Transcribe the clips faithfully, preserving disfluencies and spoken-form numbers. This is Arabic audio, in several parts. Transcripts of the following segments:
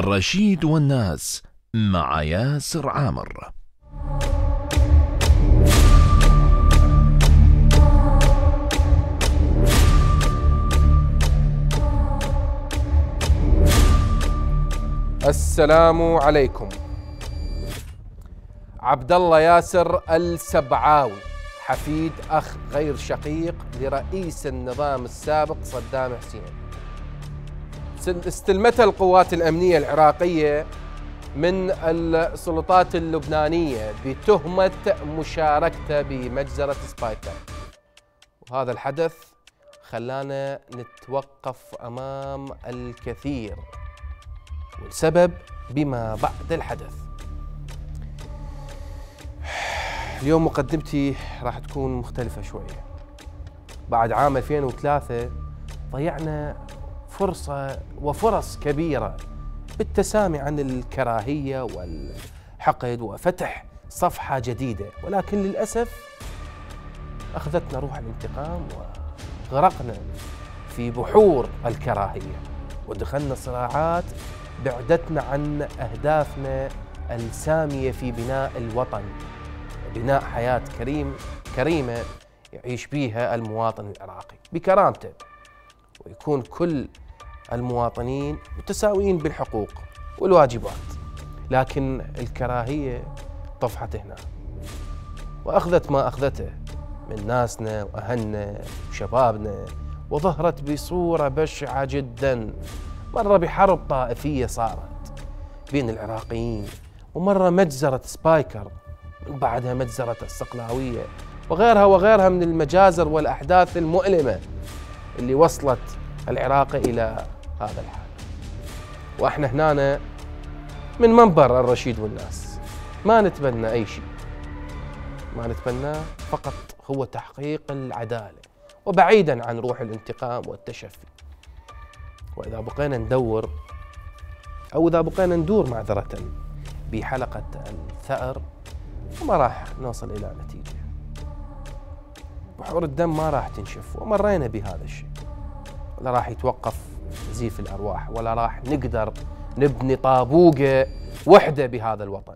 الرشيد والناس مع ياسر عامر. السلام عليكم. عبد الله ياسر السبعاوي حفيد أخ غير شقيق لرئيس النظام السابق صدام حسين. استلمتها القوات الأمنية العراقية من السلطات اللبنانية بتهمة مشاركته بمجزرة سبايكر، وهذا الحدث خلانا نتوقف أمام الكثير والسبب بما بعد الحدث. اليوم مقدمتي راح تكون مختلفة شوية. بعد عام ألفين وثلاثة ضيعنا فرصة وفرص كبيرة بالتسامي عن الكراهية والحقد وفتح صفحة جديدة، ولكن للأسف أخذتنا روح الانتقام وغرقنا في بحور الكراهية ودخلنا صراعات بعدتنا عن أهدافنا السامية في بناء الوطن، بناء حياة كريم كريمة يعيش بيها المواطن العراقي بكرامته ويكون كل المواطنين متساويين بالحقوق والواجبات. لكن الكراهية طفحت هنا وأخذت ما أخذته من ناسنا وأهلنا وشبابنا وظهرت بصورة بشعة جداً، مرة بحرب طائفية صارت بين العراقيين، ومرة مجزرة سبايكر، من بعدها مجزرة الصقلاوية وغيرها وغيرها من المجازر والأحداث المؤلمة اللي وصلت العراق إلى هذا الحال. وإحنا هنا من منبر الرشيد والناس ما نتبنى أي شيء، ما نتبناه فقط هو تحقيق العدالة وبعيداً عن روح الانتقام والتشفي. وإذا بقينا ندور أو إذا بقينا ندور معذرة بحلقة الثأر وما راح نوصل إلى نتيجة. بحور الدم ما راح تنشف ومرينا بهذا الشيء، ولا راح يتوقف زيف الأرواح، ولا راح نقدر نبني طابوقة وحدة بهذا الوطن.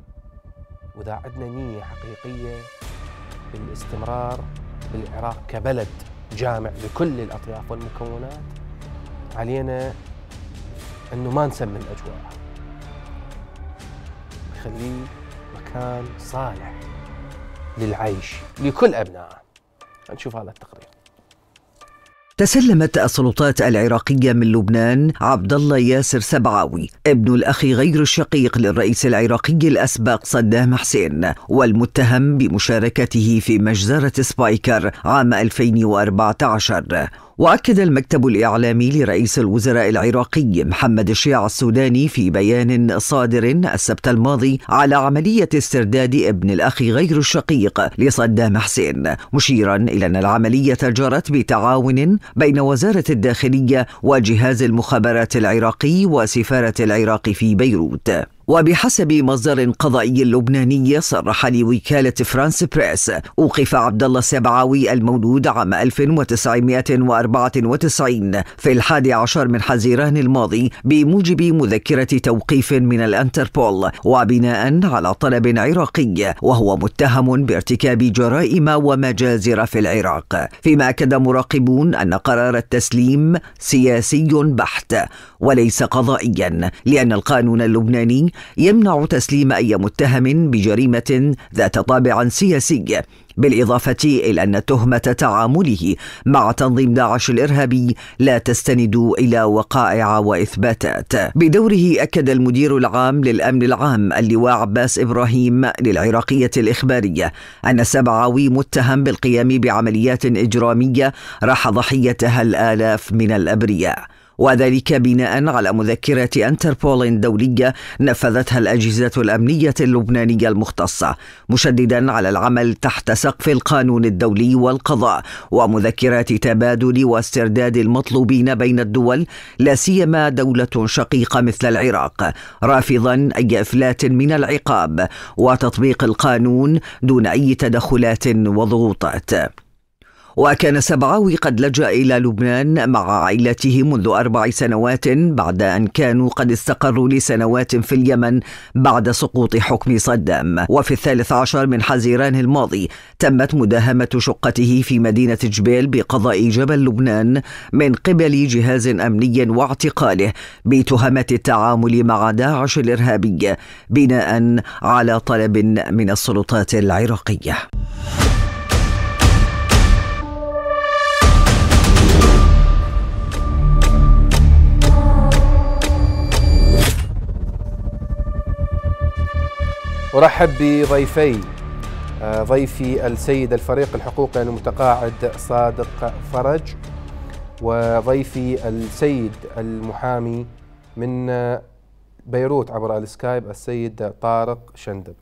وإذا عندنا نية حقيقية بالاستمرار بالعراق كبلد جامع بكل الأطياف والمكونات، علينا أنه ما نسمن أجواء، نخليه مكان صالح للعيش لكل أبنائه. نشوف هذا التقرير. تسلمت السلطات العراقية من لبنان عبد الله ياسر السبعاوي ابن الأخ غير الشقيق للرئيس العراقي الأسبق صدام حسين، والمتهم بمشاركته في مجزرة سبايكر عام ألفين وأربعة عشر. وأكد المكتب الإعلامي لرئيس الوزراء العراقي محمد الشيع السوداني في بيان صادر السبت الماضي على عملية استرداد ابن الأخ غير الشقيق لصدام حسين، مشيرا إلى أن العملية جرت بتعاون بين وزارة الداخلية وجهاز المخابرات العراقي وسفارة العراق في بيروت. وبحسب مصدر قضائي لبناني صرح لوكالة فرانس بريس، أوقف عبد الله السبعاوي المولود عام ألف وتسعمئة وأربعة وتسعين في الحادي عشر من حزيران الماضي بموجب مذكرة توقيف من الأنتربول، وبناء على طلب عراقي، وهو متهم بارتكاب جرائم ومجازر في العراق. فيما أكد مراقبون أن قرار التسليم سياسي بحت وليس قضائيا، لأن القانون اللبناني يمنع تسليم أي متهم بجريمة ذات طابع سياسي، بالإضافة إلى أن تهمة تعامله مع تنظيم داعش الإرهابي لا تستند إلى وقائع وإثباتات. بدوره أكد المدير العام للأمن العام اللواء عباس إبراهيم للعراقية الإخبارية أن السبعاوي متهم بالقيام بعمليات إجرامية راح ضحيتها الآلاف من الأبرياء، وذلك بناء على مذكرة أنتربول دولية نفذتها الأجهزة الأمنية اللبنانية المختصة، مشددا على العمل تحت سقف القانون الدولي والقضاء، ومذكرات تبادل واسترداد المطلوبين بين الدول، لا سيما دولة شقيقة مثل العراق، رافضا أي إفلات من العقاب وتطبيق القانون دون أي تدخلات وضغوطات. وكان السبعاوي قد لجأ إلى لبنان مع عائلته منذ أربع سنوات بعد أن كانوا قد استقروا لسنوات في اليمن بعد سقوط حكم صدام. وفي الثالث عشر من حزيران الماضي تمت مداهمة شقته في مدينة جبيل بقضاء جبل لبنان من قبل جهاز أمني واعتقاله بتهمة التعامل مع داعش الإرهابية بناء على طلب من السلطات العراقية. أرحب بضيفي ضيفي السيد الفريق الحقوقي المتقاعد صادق فرج، وضيفي السيد المحامي من بيروت عبر السكايب السيد طارق شندب.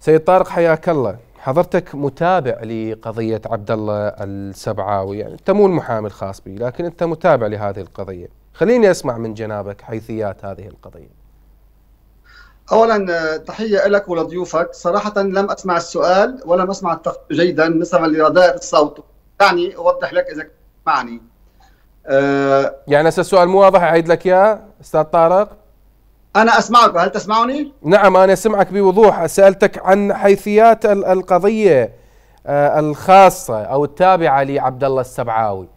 سيد طارق حياك الله، حضرتك متابع لقضية عبد الله السبعاوي، يعني أنت مو المحامي الخاص بي لكن أنت متابع لهذه القضية، خليني أسمع من جنابك حيثيات هذه القضية. أولا تحية لك ولضيوفك، صراحة لم أسمع السؤال ولم أسمع التغطية جيدا نسبة لرداءة الصوت، دعني أوضح لك إذا معي. أه يعني هسه السؤال مو واضح، أعيد لك يا أستاذ طارق. أنا أسمعك، هل تسمعني؟ نعم أنا أسمعك بوضوح، سألتك عن حيثيات القضية الخاصة أو التابعة لعبد الله السبعاوي،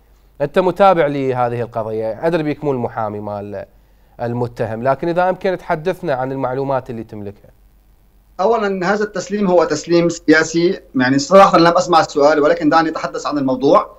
أنت متابع لهذه القضية، أدري بيك مو المحامي مال المتهم، لكن إذا أمكن تحدثنا عن المعلومات اللي تملكها. أولا هذا التسليم هو تسليم سياسي، يعني صراحة لم أسمع السؤال ولكن دعني أتحدث عن الموضوع.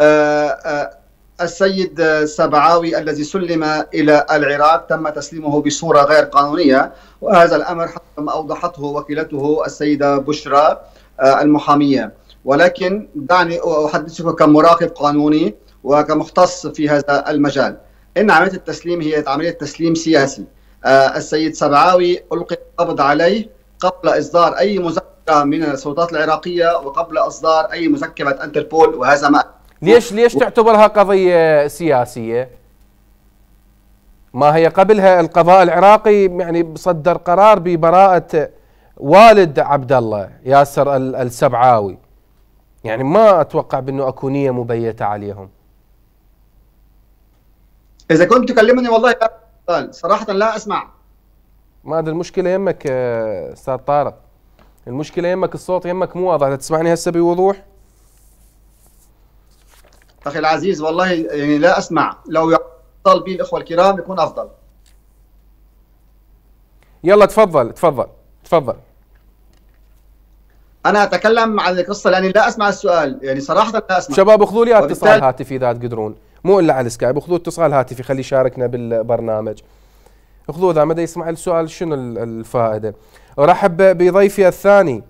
آآ آآ السيد السبعاوي الذي سلم إلى العراق تم تسليمه بصورة غير قانونية، وهذا الأمر حتى ما أوضحته وكيلته السيدة بشرى المحامية، ولكن دعني أحدثك كمراقب قانوني وكمختص في هذا المجال. إن عملية التسليم هي عملية تسليم سياسي، السيد سبعاوي ألقي القبض عليه قبل إصدار أي مذكرة من السلطات العراقية وقبل إصدار أي مذكرة أنتربول، وهذا ما ليش ليش تعتبرها قضية سياسية؟ ما هي قبلها القضاء العراقي يعني صدر قرار ببراءة والد عبد الله ياسر السبعاوي، يعني ما أتوقع بأنه أكو نية مبيتة عليهم. إذا كنت تكلمني والله صراحة لا أسمع. ما أدري المشكلة يمك أستاذ طارق، المشكلة يمك الصوت يمك مو واضح، تسمعني هسه بوضوح؟ أخي العزيز والله يعني لا أسمع، لو يفضل بي الإخوة الكرام يكون أفضل. يلا تفضل تفضل تفضل. أنا أتكلم عن القصة لأني لا أسمع السؤال، يعني صراحة لا أسمع. شباب أخذوا لي اتصال هاتفي إذا تقدرون، مو إلا على السكايب، أخذوا اتصال هاتفي خلي يشاركنا بالبرنامج. أخذوا إذا مدى يسمع السؤال شنو الفائدة. أرحب بضيفي الثاني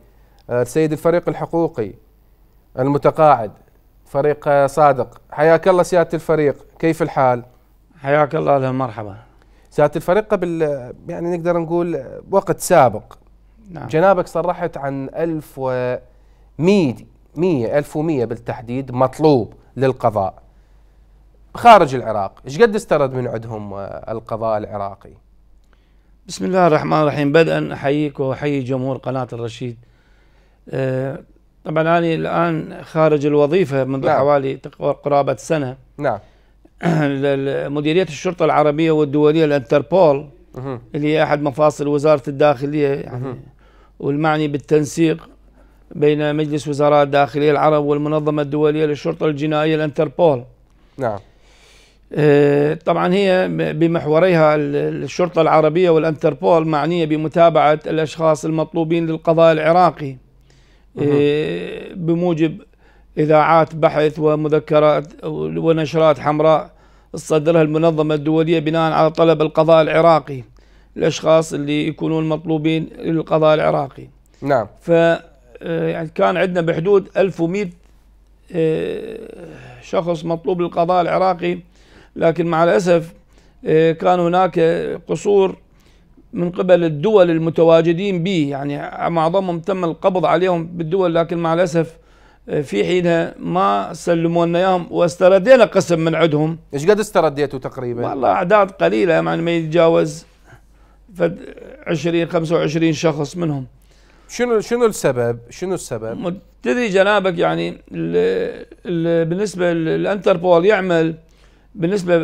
السيد الفريق الحقوقي المتقاعد فريق صادق، حياك الله سيادة الفريق، كيف الحال؟ حياك الله، أهلا مرحبا. سيادة الفريق قبل يعني نقدر نقول وقت سابق، نعم، جنابك صرحت عن ألف ومئة بالتحديد مطلوب للقضاء خارج العراق، ايش قد استرد من عندهم القضاء العراقي؟ بسم الله الرحمن الرحيم، بدءا احييك واحيي جمهور قناة الرشيد. أه طبعا أنا الآن خارج الوظيفة منذ نعم. حوالي قرابة سنة. نعم. مديرية الشرطة العربية والدولية الانتربول اللي هي أحد مفاصل وزارة الداخلية، يعني والمعني بالتنسيق بين مجلس وزراء الداخلية العرب والمنظمة الدولية للشرطة الجنائية الانتربول. نعم. طبعا هي بمحوريها الشرطة العربية والانتربول معنية بمتابعة الأشخاص المطلوبين للقضاء العراقي بموجب إذاعات بحث ومذكرات ونشرات حمراء تصدرها المنظمة الدولية بناء على طلب القضاء العراقي، الأشخاص اللي يكونون مطلوبين للقضاء العراقي. نعم. ف يعني كان عندنا بحدود ألف ومئة شخص مطلوب للقضاء العراقي، لكن مع الأسف كان هناك قصور من قبل الدول المتواجدين به، يعني معظمهم تم القبض عليهم بالدول، لكن مع الاسف في حينها ما سلموا لنا اياهم واستردينا قسم من عندهم. ايش قد استرديتوا تقريبا؟ والله اعداد قليله، يعني ما يتجاوز عشرين خمسة وعشرين شخص منهم. شنو شنو السبب؟ شنو السبب؟ تدري جنابك يعني ال ال بالنسبه للانتربول يعمل بالنسبه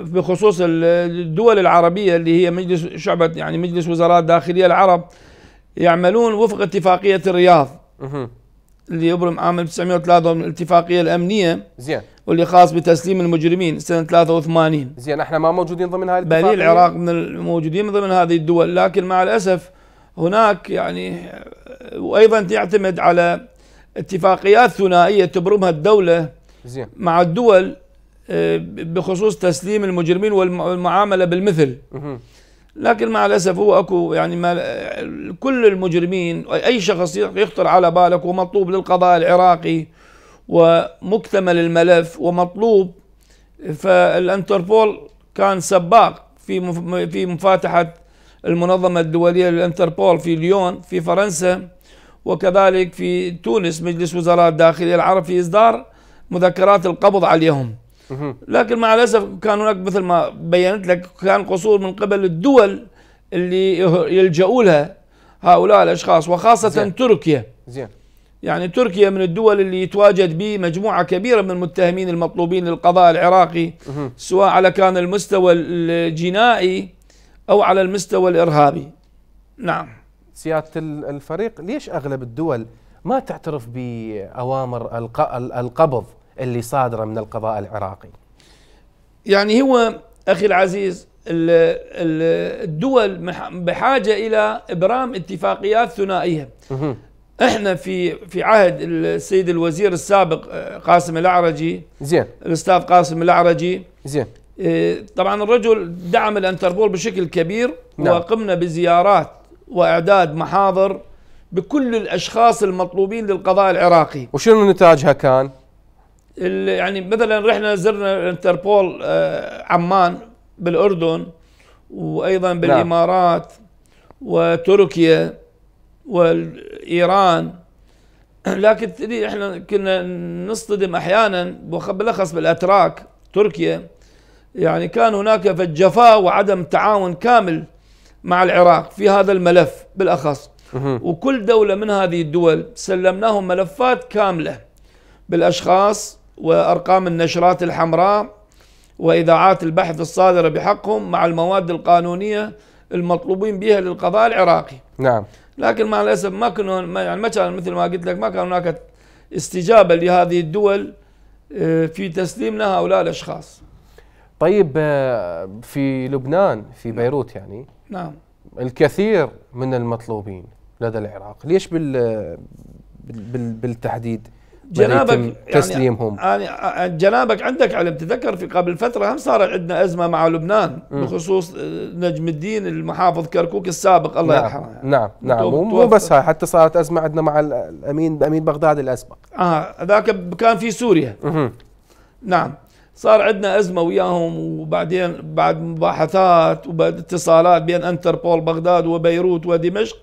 بخصوص الدول العربيه اللي هي مجلس شعبه يعني مجلس وزراء الداخليه العرب، يعملون وفق اتفاقيه الرياض اللي يبرم عام ألف وتسعمئة وثلاثة من الاتفاقيه الامنيه زين، واللي خاص بتسليم المجرمين سنه ثلاثة وثمانين زين. احنا ما موجودين ضمن هذه الاتفاقيه، بل العراق من الموجودين ضمن هذه الدول، لكن مع الاسف هناك يعني وايضا تعتمد على اتفاقيات ثنائيه تبرمها الدوله زين مع الدول بخصوص تسليم المجرمين والمعامله بالمثل. لكن مع الاسف هو اكو يعني ما كل المجرمين، اي شخص يخطر على بالك ومطلوب للقضاء العراقي ومكتمل الملف ومطلوب، فالانتربول كان سباق في في مفاتحه المنظمه الدوليه للانتربول في ليون في فرنسا، وكذلك في تونس مجلس وزراء الداخليه العرب في اصدار مذكرات القبض عليهم. لكن مع الاسف كان هناك مثل ما بينت لك كان قصور من قبل الدول اللي يلجؤوا لها هؤلاء الاشخاص، وخاصه زين. تركيا زين. يعني تركيا من الدول اللي يتواجد به مجموعه كبيره من المتهمين المطلوبين للقضاء العراقي مه. سواء على كان المستوى الجنائي او على المستوى الارهابي. نعم. سياده الفريق، ليش اغلب الدول ما تعترف باوامر القبض اللي صادره من القضاء العراقي؟ يعني هو اخي العزيز الدول بحاجه الى ابرام اتفاقيات ثنائيه. احنا في في عهد السيد الوزير السابق قاسم الاعرجي زين، الاستاذ قاسم الاعرجي زين، طبعا الرجل دعم الانتربول بشكل كبير. نعم. وقمنا بزيارات واعداد محاضر بكل الاشخاص المطلوبين للقضاء العراقي. وشنو نتاجها كان؟ يعني مثلا رحنا زرنا انتربول عمان بالاردن، وايضا بالامارات وتركيا وايران، لكن احنا كنا نصطدم احيانا وبالاخص بالاتراك تركيا، يعني كان هناك فالجفاء وعدم تعاون كامل مع العراق في هذا الملف بالاخص. وكل دوله من هذه الدول سلمناهم ملفات كامله بالاشخاص وارقام النشرات الحمراء واذاعات البحث الصادره بحقهم مع المواد القانونيه المطلوبين بها للقضاء العراقي. نعم. لكن مع الاسف ما كنا يعني ما كان مثل ما قلت لك ما كان هناك استجابه لهذه الدول في تسليمنا هؤلاء الاشخاص. طيب في لبنان في بيروت يعني نعم الكثير من المطلوبين لدى العراق، ليش بال بالتحديد جنابك تسليمهم؟ يعني جنابك عندك علم، تذكر في قبل فتره هم صارت عندنا ازمه مع لبنان م. بخصوص نجم الدين المحافظ كركوك السابق الله نعم يرحمه. يعني نعم نعم مو بس هاي، حتى صارت ازمه عندنا مع الامين امين بغداد الاسبق. اه هذاك كان في سوريا. م. نعم صار عندنا ازمه وياهم، وبعدين بعد مباحثات وبعد اتصالات بين انتربول بغداد وبيروت ودمشق،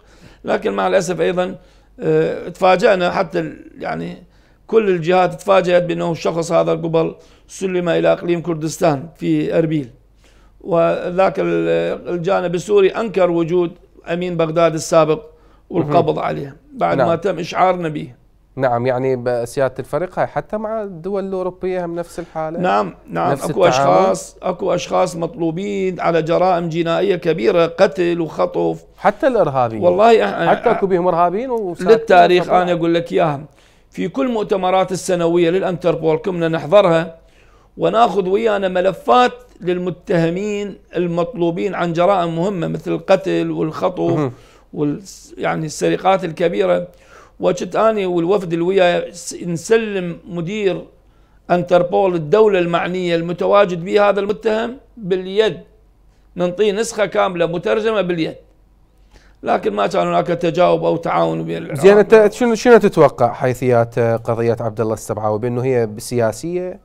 لكن مع الاسف ايضا اه تفاجأنا حتى يعني كل الجهات تفاجأت بأنه الشخص هذا قبل سلم إلى إقليم كردستان في أربيل، وذاك الجانب السوري أنكر وجود أمين بغداد السابق والقبض عليه بعد نعم. ما تم إشعارنا به. نعم يعني سيادة الفريق هاي حتى مع الدول الأوروبية هم نفس الحالة. نعم نعم أكو أشخاص أكو أشخاص مطلوبين على جرائم جنائية كبيرة، قتل وخطف، حتى الإرهابيين والله حتى أكو بهم إرهابيين للتاريخ. أنا أقول لك إياهم في كل مؤتمرات السنوية للانتربول كنا نحضرها وناخذ ويانا ملفات للمتهمين المطلوبين عن جرائم مهمة مثل القتل والخطف وال يعني السرقات الكبيرة. وكنت أنا والوفد اللي وياي نسلم مدير انتربول الدولة المعنية المتواجد به هذا المتهم باليد، ننطيه نسخة كاملة مترجمة باليد، لكن ما كان هناك تجاوب او تعاون بين العراق. زين انت شنو شنو تتوقع حيثيات قضيه عبد الله السبعاوي؟ بانه هي سياسيه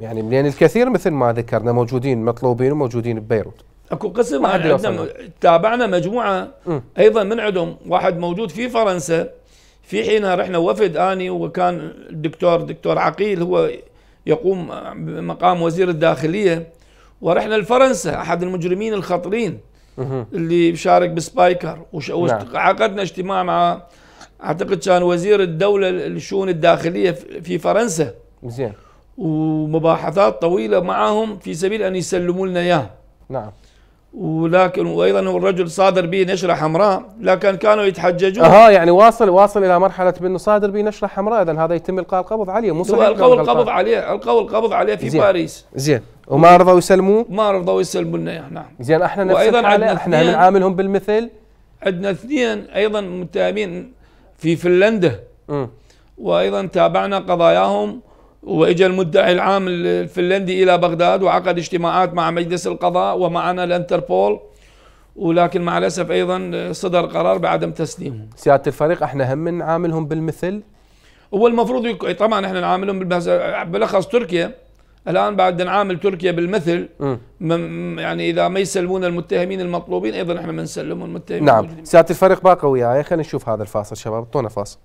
يعني، لان الكثير مثل ما ذكرنا موجودين مطلوبين وموجودين ببيروت. اكو قسم عندنا تابعنا مجموعه م. ايضا من عندهم واحد موجود في فرنسا، في حينها رحنا وفد اني وكان الدكتور دكتور عقيل هو يقوم مقام وزير الداخليه، ورحنا لفرنسا احد المجرمين الخطرين اللي بيشارك بسبايكر، وعقدنا اجتماع مع اعتقد كان وزير الدوله للشؤون الداخليه في فرنسا. زين. ومباحثات طويله معهم في سبيل ان يسلموا لنا اياه. نعم. ولكن وايضا الرجل صادر به نشره حمراء، لكن كانوا يتحججون. اها يعني واصل واصل الى مرحله بانه صادر به نشره حمراء، اذا هذا يتم القاء القبض عليه، مو صحيح؟ القوا القبض عليه، القوا القبض عليه في زين. باريس. زين. وما رضوا يسلموه؟ ما رضوا يسلموا لنا اياه. نعم. زين احنا نفس الحاله، احنا نعاملهم بالمثل. عندنا اثنين ايضا متهمين في فنلندا، وايضا تابعنا قضاياهم، واجى المدعي العام الفنلندي الى بغداد وعقد اجتماعات مع مجلس القضاء ومعنا الانتربول، ولكن مع الاسف ايضا صدر قرار بعدم تسليمهم. سياده الفريق احنا هم نعاملهم بالمثل؟ هو المفروض يك... طبعا احنا نعاملهم بالمثل، بالاخص تركيا الان بعد نعامل تركيا بالمثل. م... يعني اذا ما يسلمون المتهمين المطلوبين ايضا احنا ما نسلمهم المتهمين. نعم. سياده الفريق باقي وياي، خلينا نشوف هذا الفاصل شباب، اعطونا فاصل.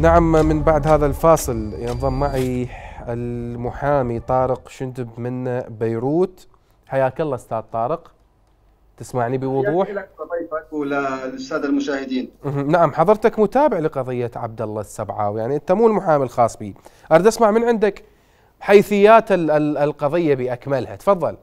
نعم، من بعد هذا الفاصل ينضم معي المحامي طارق شندب من بيروت. حياك الله استاذ طارق، تسمعني بوضوح؟ حياك الله لضيفك وللساده المشاهدين. نعم، حضرتك متابع لقضيه عبد الله السبعاوي، يعني انت مو المحامي الخاص بي، اريد اسمع من عندك حيثيات القضيه باكملها، تفضل.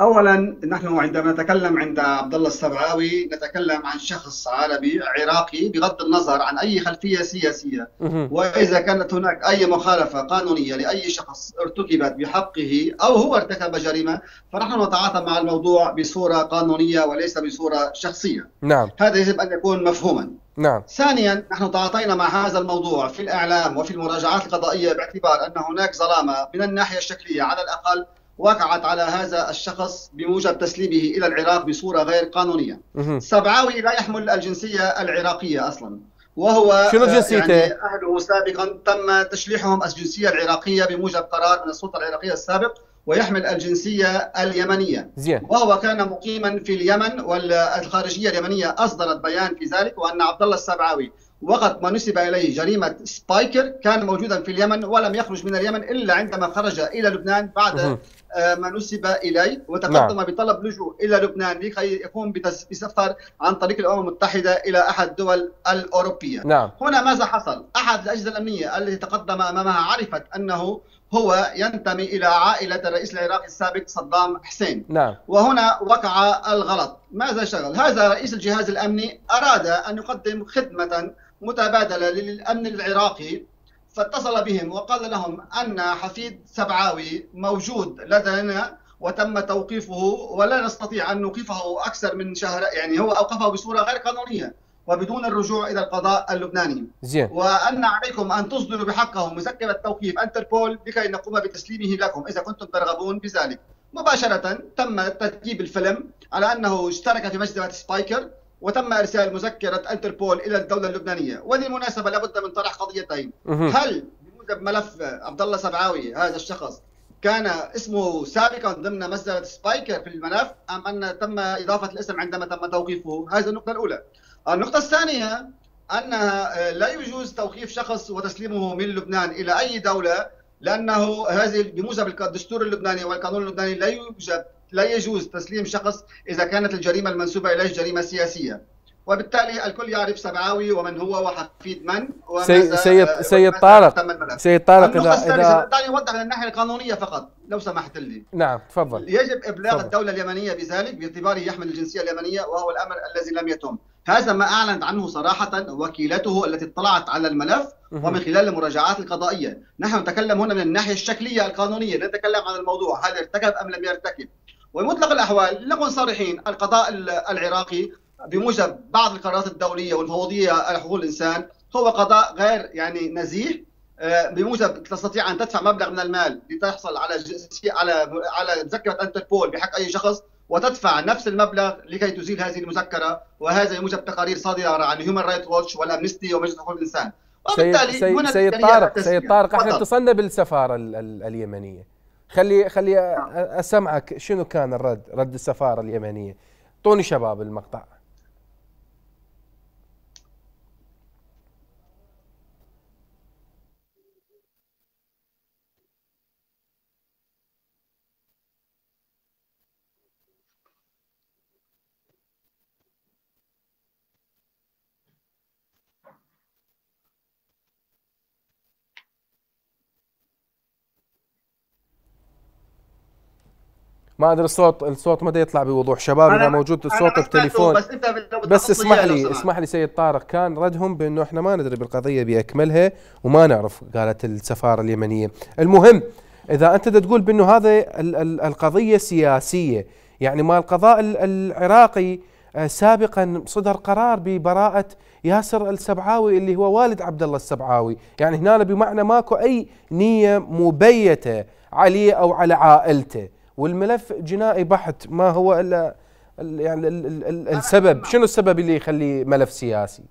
اولا نحن عندما نتكلم عند عبد الله السبعاوي نتكلم عن شخص عربي عراقي بغض النظر عن اي خلفيه سياسيه، واذا كانت هناك اي مخالفه قانونيه لاي شخص ارتكبت بحقه او هو ارتكب جريمه فنحن نتعاطى مع الموضوع بصوره قانونيه وليس بصوره شخصيه. نعم. هذا يجب ان يكون مفهوما. نعم. ثانيا نحن تعاطينا مع هذا الموضوع في الاعلام وفي المراجعات القضائيه باعتبار ان هناك ظلامه من الناحيه الشكليه على الاقل وقعت على هذا الشخص بموجب تسليمه إلى العراق بصورة غير قانونية. السبعاوي لا يحمل الجنسية العراقية أصلا، وهو شنو جنسيته؟ يعني أهله سابقا تم تشليحهم الجنسية العراقية بموجب قرار من السلطة العراقية السابق، ويحمل الجنسية اليمنية. زين. وهو كان مقيما في اليمن، والخارجية اليمنية أصدرت بيان في ذلك، وأن عبد الله السبعاوي وقت ما نسب إليه جريمة سبايكر كان موجودا في اليمن ولم يخرج من اليمن إلا عندما خرج إلى لبنان بعد ما نسب إليه، وتقدم نعم. بطلب لجوء إلى لبنان لكي يقوم بسفر عن طريق الأمم المتحدة إلى أحد الدول الأوروبية. نعم. هنا ماذا حصل؟ أحد الأجهزة الأمنية التي تقدم أمامها عرفت أنه هو ينتمي إلى عائلة الرئيس العراقي السابق صدام حسين. نعم. وهنا وقع الغلط. ماذا شغل؟ هذا رئيس الجهاز الأمني أراد أن يقدم خدمة متبادلة للأمن العراقي، فاتصل بهم وقال لهم أن حفيد سبعاوي موجود لدينا وتم توقيفه ولا نستطيع أن نوقفه أكثر من شهر، يعني هو أوقفه بصورة غير قانونية وبدون الرجوع إلى القضاء اللبناني. زين. وأن عليكم أن تصدروا بحقه مسكبة توقيف أنتربول لكي نقوم بتسليمه لكم إذا كنتم ترغبون بذلك. مباشرة تم ترتيب الفيلم على أنه اشترك في مسجد سبايكر، وتم ارسال مذكره انتربول الى الدوله اللبنانيه. وبالمناسبه لابد من طرح قضيتين. هل بموجب ملف عبد الله سبعاوي هذا الشخص كان اسمه سابقا ضمن مساله سبايكر في الملف، ام ان تم اضافه الاسم عندما تم توقيفه؟ هذه النقطه الاولى. النقطه الثانيه انها لا يجوز توقيف شخص وتسليمه من لبنان الى اي دوله، لانه هذه بموجب الدستور اللبناني والقانون اللبناني لا يوجد لا يجوز تسليم شخص إذا كانت الجريمة المنسوبة إليه جريمة سياسية. وبالتالي الكل يعرف سبعاوي ومن هو وحفيد من. سيد سيد سيد طارق سيد طارق إذا إذا دعني أوضح من الناحية القانونية فقط لو سمحت لي. نعم تفضل. يجب إبلاغ فضل. الدولة اليمنية بذلك باعتباره يحمل الجنسية اليمنية، وهو الأمر الذي لم يتم. هذا ما أعلنت عنه صراحة وكيلته التي اطلعت على الملف ومن خلال المراجعات القضائية. نحن نتكلم هنا من الناحية الشكلية القانونية، نتكلم عن الموضوع هل ارتكب أم لم يرتكب. ومطلق الأحوال نكون صريحين، القضاء العراقي بموجب بعض القرارات الدولية والمفوضية على حقوق الإنسان هو قضاء غير يعني نزيه، بموجب تستطيع أن تدفع مبلغ من المال لتحصل على على على مذكرة أنتربول بحق أي شخص وتدفع نفس المبلغ لكي تزيل هذه المذكرة، وهذا بموجب تقارير صادرة عن هيومن رايت ووتش والأمنستي ومجلس حقوق الإنسان. وبالتالي سيد, هنا سيد طارق سيد طارق احنا اتصلنا بالسفارة ال ال اليمنية، خلي خلي اسمعك شنو كان الرد رد السفارة اليمنية. اعطوني شباب المقطع. ما ادري الصوت الصوت ما يطلع بوضوح شباب، اذا موجود الصوت بتليفون بس, بس اسمح لي اسمح لي سيد طارق. كان ردهم بانه احنا ما ندري بالقضيه باكملها وما نعرف، قالت السفاره اليمنيه. المهم اذا انت تقول بانه هذا القضيه سياسيه، يعني ما القضاء العراقي سابقا صدر قرار ببراءه ياسر السبعاوي اللي هو والد عبد الله السبعاوي، يعني هنا بمعنى ماكو اي نيه مبيته عليه او على عائلته، والملف جنائي بحت. ما هو الا يعني السبب، شنو السبب اللي يخليه ملف سياسي؟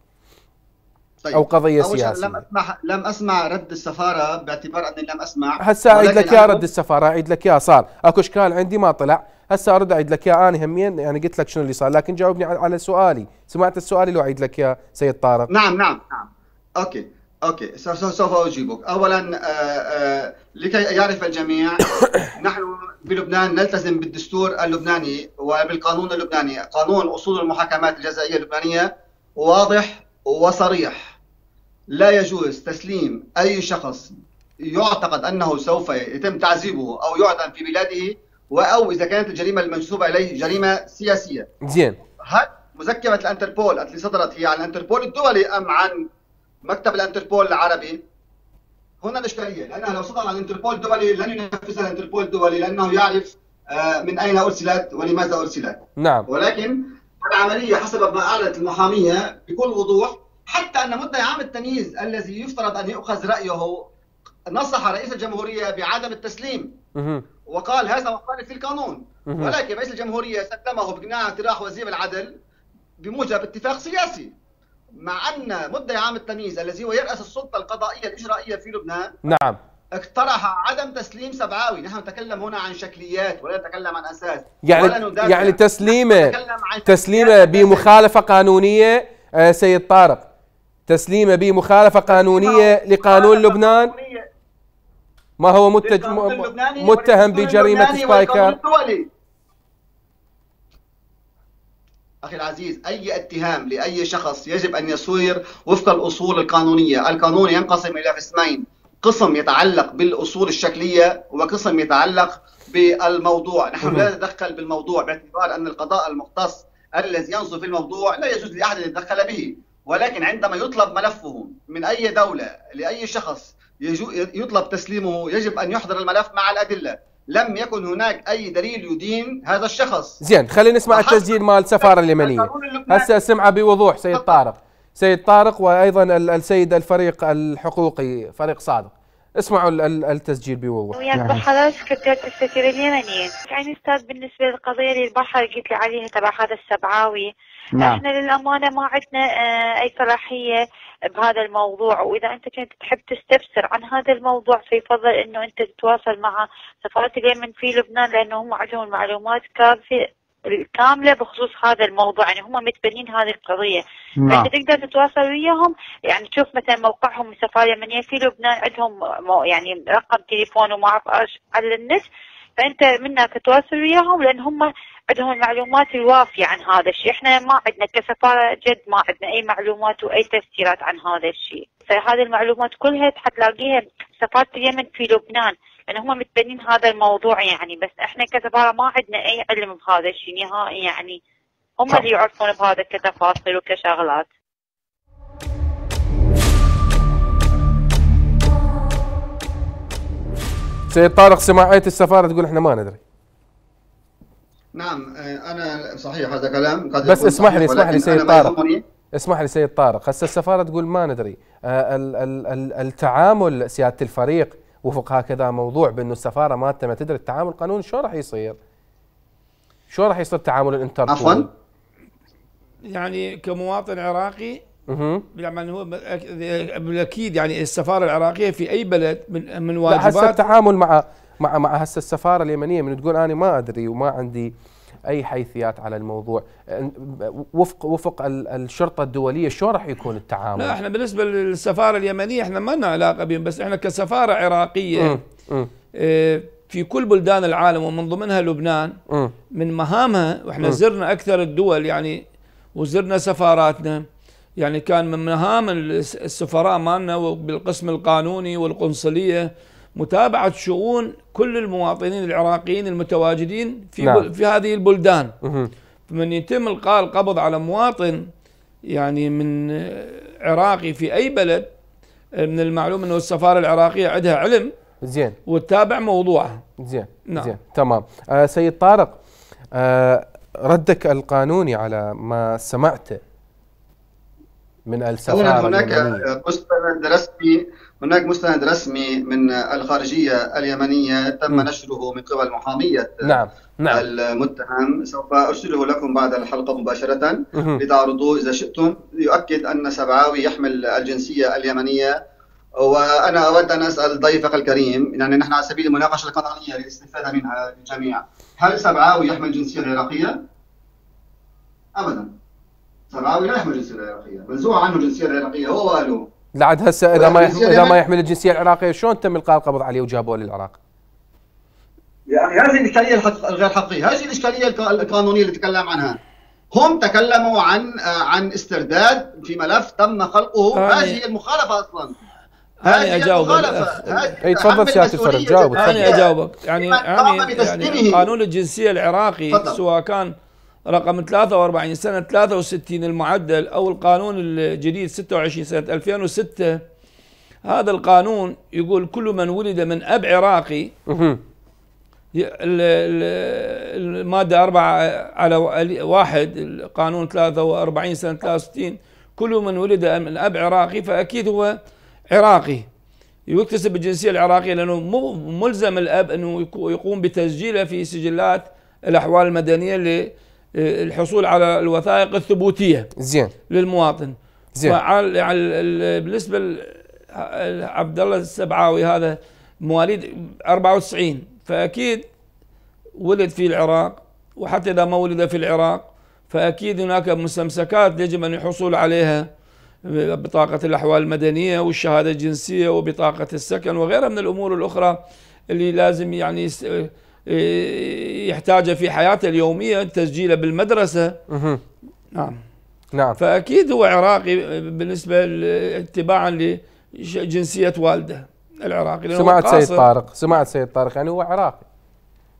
طيب او قضيه سياسيه. لم اسمع لم اسمع رد السفاره باعتبار اني لم اسمع. هسه اعيد لك يا رد السفاره، اعيد لك يا صار اكو اشكال عندي ما طلع، هسه ارد اعيد لك يا انا همين، يعني قلت لك شنو اللي صار لكن جاوبني على سؤالي. سمعت السؤال اللي اعيد لك يا سيد طارق؟ نعم نعم نعم اوكي اوكي سوف اجيبك. اولا آآ آآ لكي يعرف الجميع نحن بلبنان نلتزم بالدستور اللبناني وبالقانون اللبناني. قانون اصول المحاكمات الجزائيه اللبنانيه واضح وصريح، لا يجوز تسليم اي شخص يعتقد انه سوف يتم تعذيبه او يعدم في بلاده، او اذا كانت الجريمه المنسوبه اليه جريمه سياسيه. زين، هل مذكره الانتربول التي صدرت هي عن الانتربول الدولي ام عن مكتب الانتربول العربي؟ هنا الاشكاليه، لانها لو صدر عن الانتربول الدولي لن ينفذها الانتربول الدولي لانه يعرف من اين ارسلت ولماذا ارسلت. نعم. ولكن العمليه حسب ما اعلنت المحاميه بكل وضوح، حتى ان مدعي عام التمييز الذي يفترض ان يؤخذ رايه نصح رئيس الجمهوريه بعدم التسليم. مه. وقال هذا مخالف للقانون، ولكن رئيس الجمهوريه سلمه باقناع اقتراح وزير العدل بموجب اتفاق سياسي، مع أن مدعي عام التمييز الذي هو يرأس السلطة القضائية الإجرائية في لبنان، نعم، اقترح عدم تسليم سبعاوي. نحن نتكلم هنا عن شكليات ولا نتكلم عن أساس، يعني يعني تسليمه تسليمه بمخالفة قانونية. آه سيد طارق، تسليمه بمخالفة قانونية لقانون لبنان، ما هو متج... متهم بجريمة سبايكر. أخي العزيز، أي اتهام لأي شخص يجب أن يصير وفق الأصول القانونية. القانون ينقسم إلى قسمين، قسم يتعلق بالأصول الشكلية وقسم يتعلق بالموضوع. نحن لا نتدخل بالموضوع باعتبار أن القضاء المختص الذي ينظر في الموضوع لا يجوز لأحد أن يتدخل به، ولكن عندما يطلب ملفه من أي دولة لأي شخص يطلب تسليمه يجب أن يحضر الملف مع الأدلة. لم يكن هناك أي دليل يدين هذا الشخص. زين، خلينا نسمع التسجيل مال السفارة اليمنية هسه سمعه بوضوح. سيد طارق سيد طارق وأيضا السيد الفريق الحقوقي فريق صادق، اسمعوا التسجيل بوضوح. وياك بحضرتك سكرتيرة السفير اليمني. يعني أستاذ، بالنسبة للقضية اللي البحر قلت لي عليها تبع هذا السبعاوي، نعم، احنا للأمانة ما عندنا أي صلاحية بهذا الموضوع، وإذا أنت كنت تحب تستفسر عن هذا الموضوع فيفضل إنه أنت تتواصل مع سفارة اليمن في لبنان، لأنه هم عندهم المعلومات كافية الكاملة بخصوص هذا الموضوع، يعني هم متبنين هذه القضية. فأنت تقدر تتواصل وياهم، يعني تشوف مثلا موقعهم من السفارة اليمنية في لبنان، عندهم يعني رقم تليفون وما أعرف إيش على النت، فأنت منك تتواصل وياهم لأن هم عندهم المعلومات الوافية عن هذا الشيء. احنا ما عندنا كسفارة جد ما عندنا أي معلومات وأي تفسيرات عن هذا الشيء، فهذه المعلومات كلها حتلاقيها سفارة اليمن في لبنان، لأن هم متبنين هذا الموضوع يعني، بس احنا كسفارة ما عندنا أي علم بهذا الشيء نهائي، يعني هم طبعا اللي يعرفون بهذا كتفاصيل وكشغلات. سيد طارق، سمعت السفارة تقول احنا ما ندري. نعم انا صحيح هذا كلام قد بس اسمح لي اسمح لي سيد طارق اسمح لي سيد طارق هسه السفاره تقول ما ندري ال ال ال التعامل سياده الفريق وفق هكذا موضوع بانه السفاره ما ما تدري التعامل القانوني شو راح يصير؟ شو راح يصير تعامل الانتربول؟ عفوا يعني كمواطن عراقي بالعمل هو بالأكيد يعني السفارة العراقية في أي بلد من من واجبات هسه التعامل مع مع مع هسه السفارة اليمنية من تقول أنا ما أدري وما عندي أي حيثيات على الموضوع وفق وفق الشرطة الدولية شو راح يكون التعامل؟ لا احنا بالنسبة للسفارة اليمنية احنا ما لنا علاقة بهم بس احنا كسفارة عراقية في كل بلدان العالم ومن ضمنها لبنان من مهامها واحنا زرنا أكثر الدول يعني وزرنا سفاراتنا يعني كان من مهام السفراء مالنا وبالقسم القانوني والقنصليه متابعه شؤون كل المواطنين العراقيين المتواجدين في نعم. في هذه البلدان. فمن يتم القاء القبض على مواطن يعني من عراقي في اي بلد من المعلوم انه السفاره العراقيه عندها علم زين وتتابع موضوعها. زين نعم. زين تمام. آه سيد طارق آه ردك القانوني على ما سمعته من السفارة هناك اليمنية. مستند رسمي هناك مستند رسمي من الخارجية اليمنية تم م. نشره من قبل محامية نعم. نعم. المتهم سوف أرسله لكم بعد الحلقة مباشرة لتعرضوه إذا شئتم يؤكد أن سبعاوي يحمل الجنسية اليمنية وأنا أود أن أسأل ضيفك الكريم يعني نحن على سبيل المناقشة القانونية للاستفادة منها للجميع هل سبعاوي يحمل الجنسية العراقية؟ أبدا سبعاوي لا يحمل الجنسية العراقية، منزوع عنه الجنسية العراقية هو وأهله. لا عاد هسه إذا ما يحمل إذا ما يحمل الجنسية العراقية شلون تم إلقاء القبض عليه وجابوه للعراق؟ يا أخي هذه الإشكالية الغير حقيقية، هذه الإشكالية القانونية اللي تكلم عنها. هم تكلموا عن عن استرداد في ملف تم خلقه، هذه المخالفة أصلاً. أنا أجاوبك أي تفضل سيادة الفرج جاوب أنا أجاوبك يعني يعني, يعني قانون الجنسية العراقي فضل. سواء كان رقم ثلاثة وأربعين سنة ثلاثة وستين المعدل أو القانون الجديد ستة وعشرين سنة ألفين وستة هذا القانون يقول كل من ولد من أب عراقي المادة أربعة على واحد القانون ثلاثة وأربعين سنة ثلاثة وستين كل من ولد من أب عراقي فأكيد هو عراقي يكتسب الجنسية العراقية لأنه ملزم الأب أنه يقوم بتسجيله في سجلات الأحوال المدنية للحصول على الوثائق الثبوتية زين للمواطن زين بالنسبة لعبد الله السبعاوي هذا مواليد أربعة وتسعين فأكيد ولد في العراق وحتى إذا ما ولد في العراق فأكيد هناك مستمسكات يجب أن الحصول عليها بطاقة الأحوال المدنية والشهادة الجنسية وبطاقة السكن وغيرها من الأمور الأخرى اللي لازم يعني يحتاجها في حياته اليومية تسجيله بالمدرسة نعم نعم فأكيد هو عراقي بالنسبة اتباعا لجنسية والده العراقي لأنه سمعت سيد طارق سمعت سيد طارق يعني هو عراقي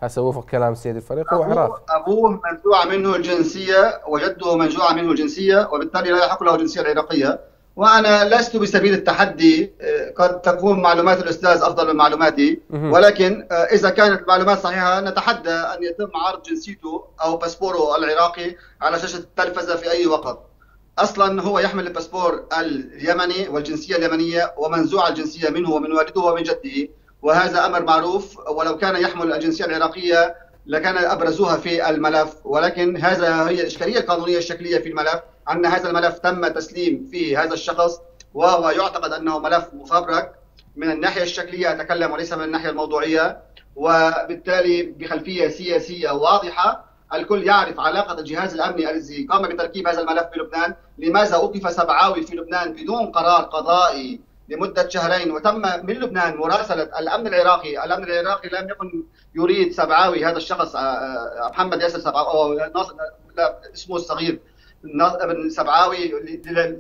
هسه وفق كلام سيد الفريق هو عراقي ابوه منزوعه منه الجنسيه وجده منزوعه منه الجنسيه وبالتالي لا يحق له الجنسيه العراقيه وانا لست بسبيل التحدي قد تكون معلومات الاستاذ افضل من معلوماتي ولكن اذا كانت المعلومات صحيحه نتحدى ان يتم عرض جنسيته او باسبوره العراقي على شاشه التلفزه في اي وقت اصلا هو يحمل الباسبور اليمني والجنسيه اليمنيه ومنزوعه الجنسيه منه ومن والده ومن جده وهذا أمر معروف ولو كان يحمل الجنسية العراقية لكان أبرزوها في الملف ولكن هذا هي الإشكالية القانونية الشكلية في الملف أن هذا الملف تم تسليم فيه هذا الشخص وهو يعتقد أنه ملف مفبرك من الناحية الشكلية أتكلم وليس من الناحية الموضوعية وبالتالي بخلفية سياسية واضحة الكل يعرف علاقة الجهاز الأمني الذي قام بتركيب هذا الملف في لبنان لماذا أوقف سبعاوي في لبنان بدون قرار قضائي لمدة شهرين وتم من لبنان مراسلة الأمن العراقي، الأمن العراقي لم يكن يريد سبعاوي هذا الشخص محمد ياسر سبعاوي أو لا اسمه الصغير سبعاوي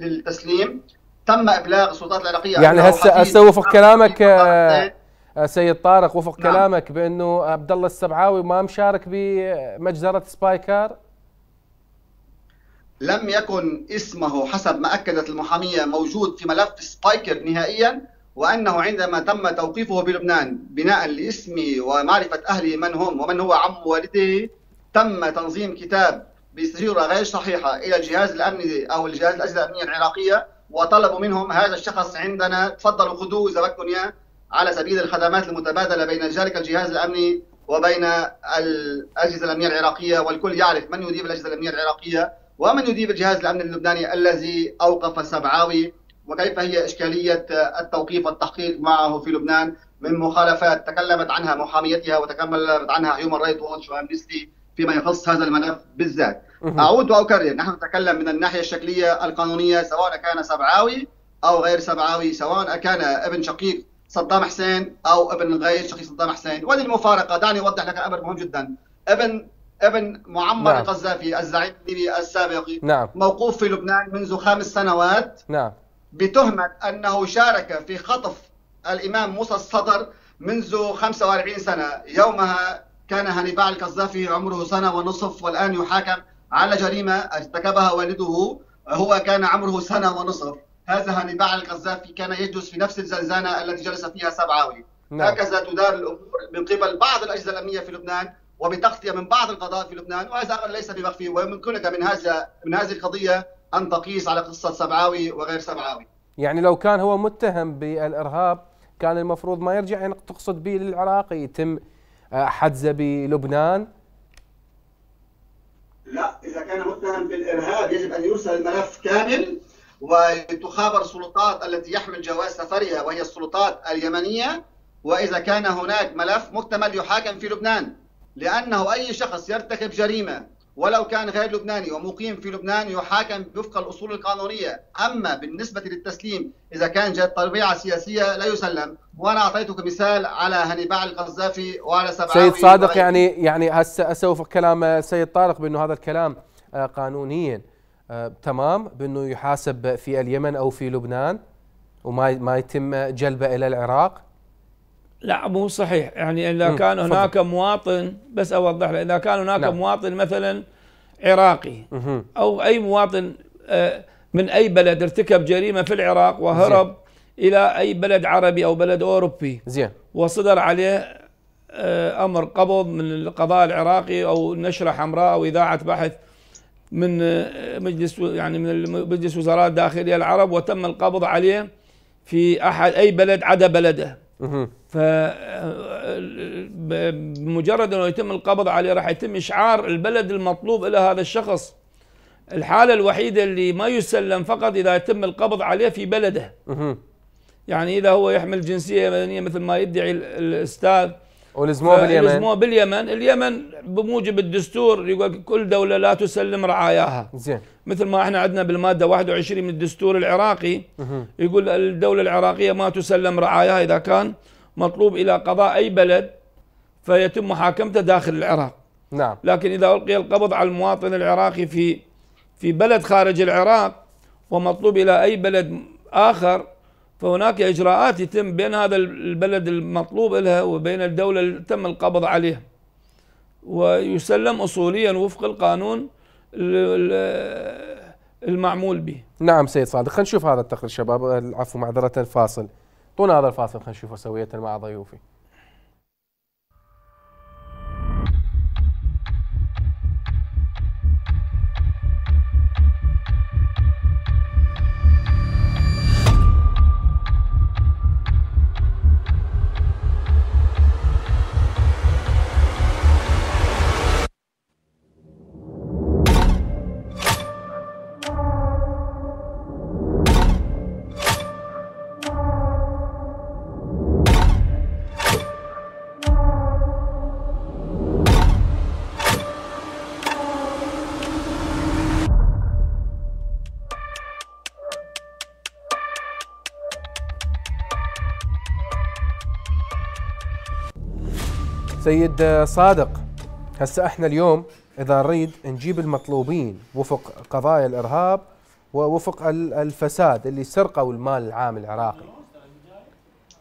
للتسليم، تم إبلاغ السلطات العراقية يعني هسه هسه وفق كلامك سيد طارق وفق نعم. كلامك بأنه عبد الله السبعاوي ما مشارك بمجزرة سبايكر؟ لم يكن اسمه حسب ما أكدت المحامية موجود في ملف سبايكر نهائيا وأنه عندما تم توقيفه بلبنان بناء لاسمه ومعرفة أهله من هم ومن هو عم والده تم تنظيم كتاب بصيغه غير صحيحه الى الجهاز الامني او الجهاز الاجهزه الامنيه العراقيه، وطلبوا منهم هذا الشخص عندنا، تفضلوا خذوه اذا بدكم اياه على سبيل الخدمات المتبادله بين ذلك الجهاز الامني وبين الاجهزه الامنيه العراقيه، والكل يعرف من يدير الاجهزه الامنيه العراقيه ومن يدير الجهاز الامني اللبناني الذي اوقف السبعاوي، وكيف هي اشكاليه التوقيف والتحقيق معه في لبنان من مخالفات تكلمت عنها محاميتها وتكلمت عنها هيومن رايت ووتش وامنستي فيما يخص هذا الملف بالذات. اعود واكرر، نحن نتكلم من الناحيه الشكليه القانونيه، سواء كان سبعاوي او غير سبعاوي، سواء كان ابن شقيق صدام حسين او ابن غير شقيق صدام حسين. وللمفارقه دعني اوضح لك امر مهم جدا، ابن ابن معمر نعم. القذافي الزعيم الليبي السابق نعم. موقوف في لبنان منذ خمس سنوات نعم. بتهمه انه شارك في خطف الامام موسى الصدر منذ خمسة وأربعين سنه، يومها كان هنيبع القذافي عمره سنه ونصف والان يحاكم على جريمه ارتكبها والده، هو كان عمره سنه ونصف. هذا هنيبع القذافي كان يجلس في نفس الزنزانه التي جلس فيها سبعاوي. هكذا تدار الامور من قبل بعض الاجهزه الامنيه في لبنان وبتغطيه من بعض القضاء في لبنان، وهذا امر ليس بمخفي، ويمكنك من هذا من هذه القضيه ان تقيس على قصه سبعاوي وغير سبعاوي. يعني لو كان هو متهم بالارهاب كان المفروض ما يرجع، يعني تقصد به للعراق يتم حجزه بلبنان؟ لا، اذا كان متهم بالارهاب يجب ان يرسل الملف كامل وتخابر السلطات التي يحمل جواز سفرها وهي السلطات اليمنيه، واذا كان هناك ملف محتمل يحاكم في لبنان، لانه اي شخص يرتكب جريمه ولو كان غير لبناني ومقيم في لبنان يحاكم وفق الاصول القانونيه، اما بالنسبه للتسليم اذا كان جاء طبيعه سياسيه لا يسلم. وانا اعطيتك مثال على هنيبع القذافي وعلى سبعاوي. سيد صادق وغير. يعني يعني هسه اسوف كلام سيد طارق بانه هذا الكلام قانونيا تمام بانه يحاسب في اليمن او في لبنان وما ما يتم جلبه الى العراق؟ لا، مو صحيح. يعني اذا كان هناك مواطن، بس اوضح لك، اذا كان هناك نعم. مواطن مثلا عراقي او اي مواطن من اي بلد ارتكب جريمه في العراق وهرب زين. الى اي بلد عربي او بلد اوروبي زين. وصدر عليه امر قبض من القضاء العراقي او نشره حمراء او اذاعه بحث من مجلس يعني من مجلس وزراء الداخليه العرب، وتم القبض عليه في احد اي بلد عدا بلده. فمجرد انه يتم القبض عليه راح يتم اشعار البلد المطلوب الى هذا الشخص. الحاله الوحيده اللي ما يسلم فقط اذا يتم القبض عليه في بلده. يعني اذا هو يحمل جنسيه يمنيه مثل ما يدعي الاستاذ ولزموه باليمن، ولزموه باليمن، اليمن بموجب الدستور يقول كل دوله لا تسلم رعاياها. زين. مثل ما احنا عندنا بالماده واحد وعشرين من الدستور العراقي يقول الدوله العراقيه ما تسلم رعاياها اذا كان مطلوب الى قضاء اي بلد فيتم محاكمته داخل العراق. نعم. لكن اذا القي القبض على المواطن العراقي في في بلد خارج العراق ومطلوب الى اي بلد اخر، فهناك اجراءات يتم بين هذا البلد المطلوب لها وبين الدوله اللي تم القبض عليها، ويسلم اصوليا وفق القانون المعمول به. نعم سيد صادق، خلينا نشوف هذا التقرير شباب، العفو معذره الفاصل، اعطونا هذا الفاصل خلينا نشوفه سويه مع ضيوفي. سيد صادق، هسه احنا اليوم اذا نريد نجيب المطلوبين وفق قضايا الارهاب ووفق الفساد اللي سرقوا المال العام العراقي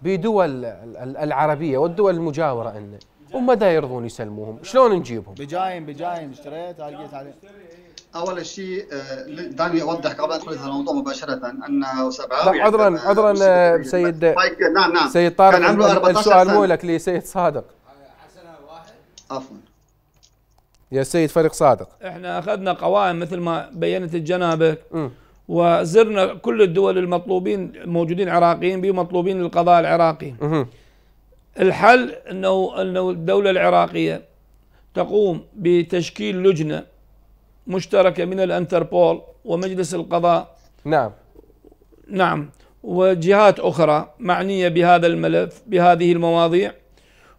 بدول العربيه والدول المجاوره لنا وما دا يرضون يسلموهم، شلون نجيبهم؟ بجايم بجايم اشتريت لقيت عليه. اول شيء دعني اوضح قبل ان ادخل في الموضوع مباشره انه سبعاوي عذرا عذرا سيد نعم نعم سيد طارق، السؤال مو لك لسيد صادق. عفوا. يا سيد فريق صادق. احنا اخذنا قوائم مثل ما بينت الجنابه م. وزرنا كل الدول المطلوبين موجودين عراقيين بي مطلوبين للقضاء العراقي. م. الحل انه انه الدوله العراقيه تقوم بتشكيل لجنه مشتركه من الانتربول ومجلس القضاء. نعم. نعم وجهات اخرى معنيه بهذا الملف بهذه المواضيع،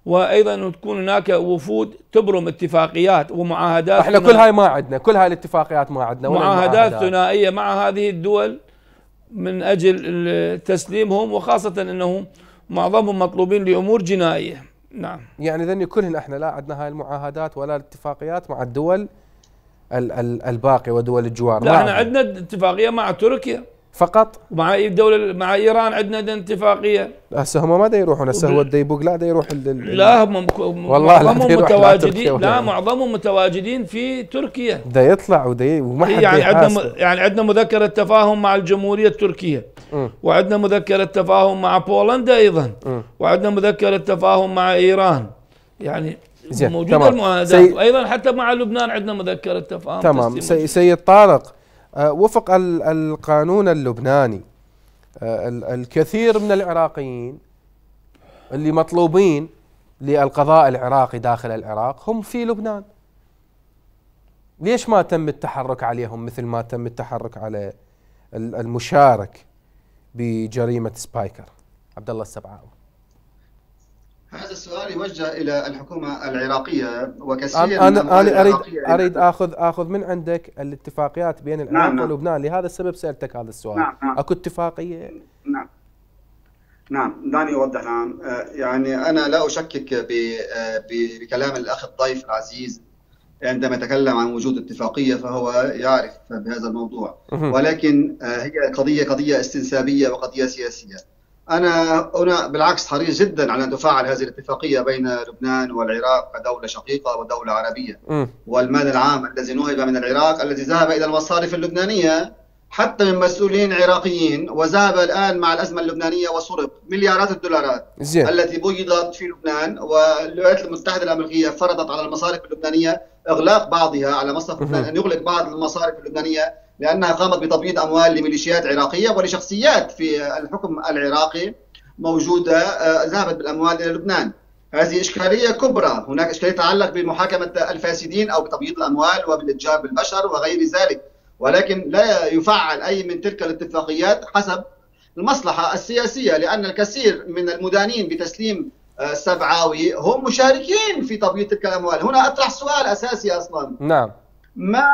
وايضا تكون هناك وفود تبرم اتفاقيات ومعاهدات. احنا كل هاي ما عندنا، كل هاي الاتفاقيات ما عندنا، معاهدات ثنائيه مع هذه الدول من اجل تسليمهم، وخاصه انهم معظمهم مطلوبين لامور جنائيه. نعم. يعني اذا كلهن احنا لا عندنا هاي المعاهدات ولا الاتفاقيات مع الدول الباقيه ودول الجوار. لا احنا عندنا اتفاقيه مع تركيا فقط، مع الدوله مع ايران عندنا اتفاقيه. هسه هم ما دا يروحون، هسه هو دا يبوق لا دا يروح لل... لا هم معظمهم متواجدين، لا معظمهم متواجدين في تركيا، دا يطلع ودا وما حد يعني عندنا يعني عندنا مذكره تفاهم مع الجمهوريه التركيه، وعندنا مذكره تفاهم مع بولندا ايضا، وعندنا مذكره تفاهم مع ايران، يعني موجوده المعاهدات، وايضا حتى مع لبنان عندنا مذكره تفاهم. تمام. سي... سيد طارق، وفق القانون اللبناني الكثير من العراقيين اللي مطلوبين للقضاء العراقي داخل العراق هم في لبنان، ليش ما تم التحرك عليهم مثل ما تم التحرك على المشارك بجريمة سبايكر عبد الله السبعاوي؟ هذا السؤال يوجه إلى الحكومة العراقية وكثير. أنا أنا أريد أريد آخذ آخذ من عندك الاتفاقيات بين العراق نعم ولبنان، لهذا السبب سألتك هذا السؤال. نعم. أكو اتفاقية؟ نعم نعم دعني أوضح. نعم يعني أنا لا أشكك بكلام الأخ الضيف العزيز عندما يتكلم عن وجود اتفاقية، فهو يعرف بهذا الموضوع، ولكن هي قضية قضية استنسابية وقضية سياسية. أنا هنا بالعكس حريص جدا على أن تفعل هذه الاتفاقية بين لبنان والعراق كدولة شقيقة ودولة عربية، والمال العام الذي نهب من العراق الذي ذهب إلى المصارف اللبنانية حتى من مسؤولين عراقيين، وذهب الآن مع الأزمة اللبنانية وسرق مليارات الدولارات زي. التي بيضت في لبنان، والولايات المتحدة الأمريكية فرضت على المصارف اللبنانية إغلاق بعضها، على مصرف لبنان أن يغلق بعض المصارف اللبنانية لأنها قامت بتبييض أموال لميليشيات عراقية ولشخصيات في الحكم العراقي موجودة ذهبت بالأموال إلى لبنان. هذه إشكالية كبرى. هناك إشكالية تتعلق بمحاكمة الفاسدين أو بتبييض الأموال وبالإتجار بالبشر وغير ذلك، ولكن لا يفعل أي من تلك الاتفاقيات حسب المصلحة السياسية، لأن الكثير من المدانين بتسليم السبعاوي هم مشاركين في تبييض تلك الأموال. هنا أطرح سؤال أساسي أصلا. نعم. ما